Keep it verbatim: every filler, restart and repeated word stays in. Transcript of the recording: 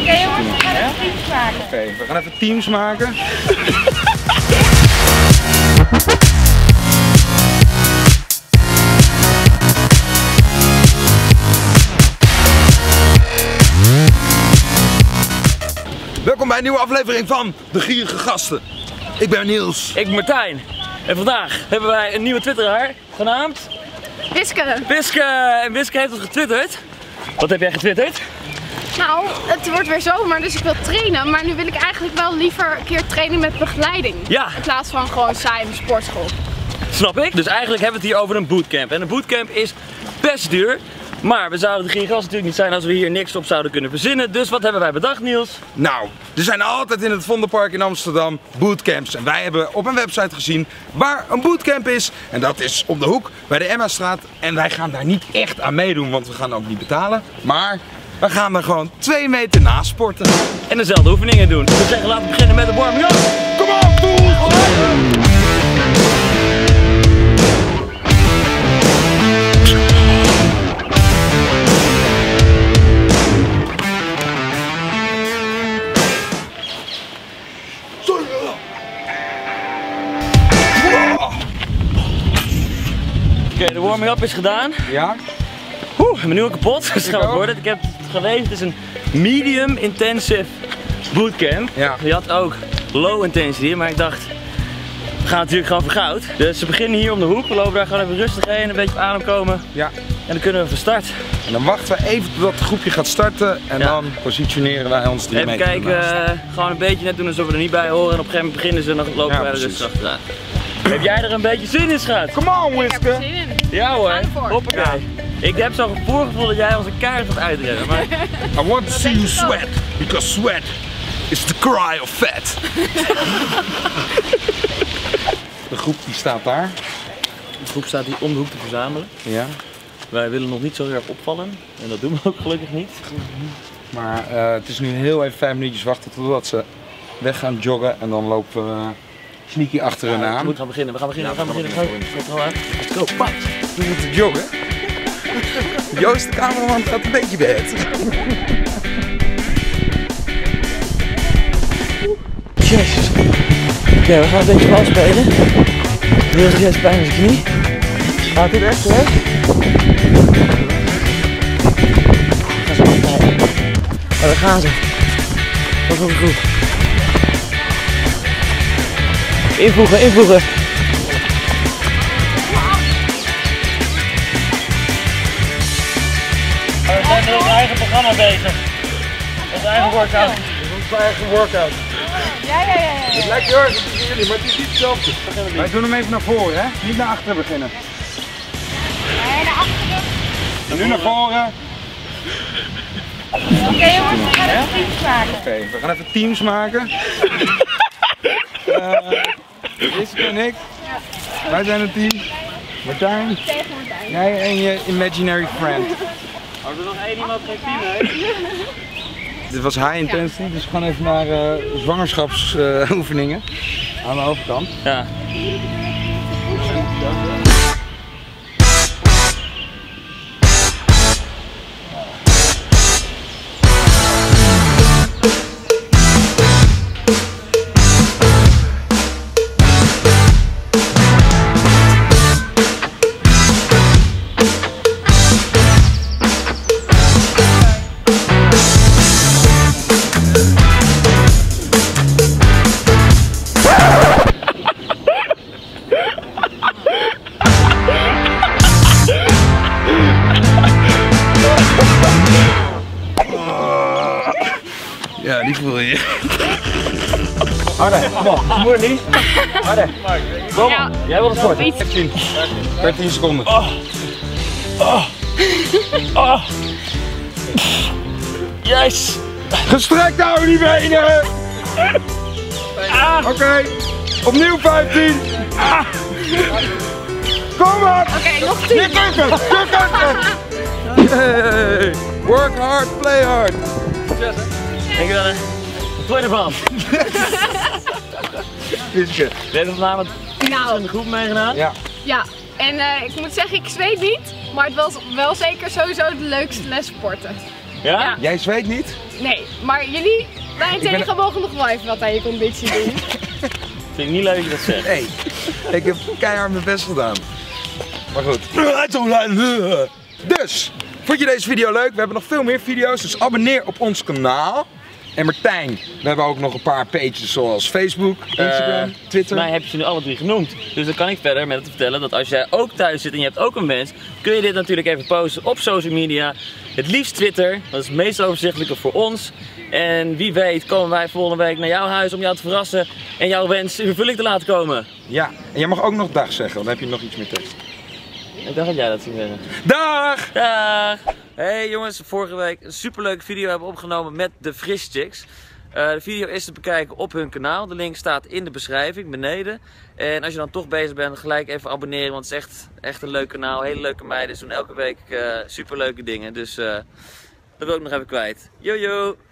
Oké jongens, we gaan even teams maken. Oké, we gaan even teams maken. Welkom bij een nieuwe aflevering van De Gierige Gasten. Ik ben Niels. Ik ben Martijn. En vandaag hebben wij een nieuwe twitteraar, genaamd... Wiske. Wiske. En Wiske heeft ons getwitterd. Wat heb jij getwitterd? Nou, het wordt weer zomer, dus ik wil trainen. Maar nu wil ik eigenlijk wel liever een keer trainen met begeleiding. Ja. In plaats van gewoon saai in de sportschool. Snap ik. Dus eigenlijk hebben we het hier over een bootcamp. En een bootcamp is best duur. Maar we zouden de Gierige Gasten natuurlijk niet zijn als we hier niks op zouden kunnen verzinnen. Dus wat hebben wij bedacht, Niels? Nou, er zijn altijd in het Vondelpark in Amsterdam bootcamps. En wij hebben op een website gezien waar een bootcamp is. En dat is om de hoek bij de Emmastraat. En wij gaan daar niet echt aan meedoen, want we gaan ook niet betalen. Maar we gaan er gewoon twee meter naast sporten. En dezelfde oefeningen doen. Dus we zeggen, laten we beginnen met de warming-up. Kom op, doe het! Oké, okay, de warming-up is gedaan. Ja. Oeh, ik ben nu al kapot. Dat gaat worden. Ik heb het gelezen. Het is een medium intensive bootcamp. Ja. Je had ook low intensity, maar ik dacht, we gaan natuurlijk gewoon voor goud. Dus ze beginnen hier om de hoek. We lopen daar gewoon even rustig heen, een beetje op adem komen. Ja. En dan kunnen we van start. En dan wachten we even tot het groepje gaat starten en ja. Dan positioneren wij ons drie meter. Even kijken, uh, gewoon een beetje net doen alsof we er niet bij horen. En op een gegeven moment beginnen ze en dan lopen ja, wij er rustig achteraan. Heb jij er een beetje zin in, schat? Kom on, Wiske! Ik heb er zin in. Ja hoor, hoppakee. Ja. Ik heb zo'n voorgevoel dat jij onze kaart gaat uitrennen, maar... I want to see you sweat, because sweat is the cry of fat. De groep die staat daar. De groep staat hier om de hoek te verzamelen. Ja. Wij willen nog niet zo heel erg opvallen en dat doen we ook gelukkig niet. Maar uh, het is nu heel even vijf minuutjes wachten totdat ze weg gaan joggen en dan lopen we... Uh, sneaky achter hun aan. We gaan beginnen, we gaan beginnen, we gaan beginnen. Let's go, pat! We moeten joggen. Joost, de cameraman gaat een beetje bed. Jezus. Oké, we gaan een beetje bal spelen. Niels die heeft pijn in zijn knie. Gaat dit echt weg? Ga ze maar kijken. Oh, daar gaan ze. Dat is ook goed. Invoegen, invoegen. We zijn met ons eigen programma bezig. Ons eigen workout. Ons eigen workout. Ja, ja, ja. Het lijkt heel erg op jullie, maar het is niet hetzelfde. Wij doen hem even naar voren, hè? Niet naar achteren beginnen. Nee, naar achteren. En nu naar voren. Oké jongens, we gaan even teams maken. Oké, we gaan even teams maken. Wiske en ik, ja. Wij zijn het team. Martijn, jij en je imaginary friend. Oh, er is nog één iemand geen team, hè? Dit was high intensity, dus we gaan even naar uh, zwangerschapsoefeningen uh, aan de overkant. Ja. Ja, die voel je. Harder, kom op, moet niet. Harder. Kom, jij wilt het sporten. dertien seconden. Oh. Oh. Oh. Yes. Gestrekt houden die benen. Ah. Oké, okay. Opnieuw vijftien. Ah. Kom op. Oké, okay, nog tien. Je kunt het, je kunt het. Yay. Work hard, play hard. Succes, hè. Denk je dan, hè? Wat ervan? Wiske. We hebben vanavond nou in de groep meegedaan. Ja. Ja. En uh, ik moet zeggen, ik zweet niet, maar het was wel zeker sowieso de leukste les sporten. Ja? Ja? Jij zweet niet? Nee. Maar jullie, wij tegen ben... mogen nog wel even wat aan je conditie doen. Vind ik niet leuk dat je dat zegt. Nee, ik heb keihard mijn best gedaan. Maar goed. Dus, vond je deze video leuk? We hebben nog veel meer video's, dus abonneer op ons kanaal. En Martijn, we hebben ook nog een paar pages zoals Facebook, Instagram, uh, Twitter. Maar heb je ze nu alle drie genoemd. Dus dan kan ik verder met het vertellen dat als jij ook thuis zit en je hebt ook een wens, kun je dit natuurlijk even posten op social media. Het liefst Twitter, dat is het meest overzichtelijke voor ons. En wie weet komen wij volgende week naar jouw huis om jou te verrassen en jouw wens in vervulling te laten komen. Ja, en jij mag ook nog dag zeggen, want dan heb je nog iets meer tekst. Ik dacht dat jij dat zou zeggen. Dag! Dag! Hey jongens, vorige week een superleuke video hebben opgenomen met de Fris Chicks. Uh, de video is te bekijken op hun kanaal. De link staat in de beschrijving beneden. En als je dan toch bezig bent, gelijk even abonneren. Want het is echt, echt een leuk kanaal. Hele leuke meiden. Ze doen elke week uh, superleuke dingen. Dus uh, dat wil ik nog even kwijt. Jojo!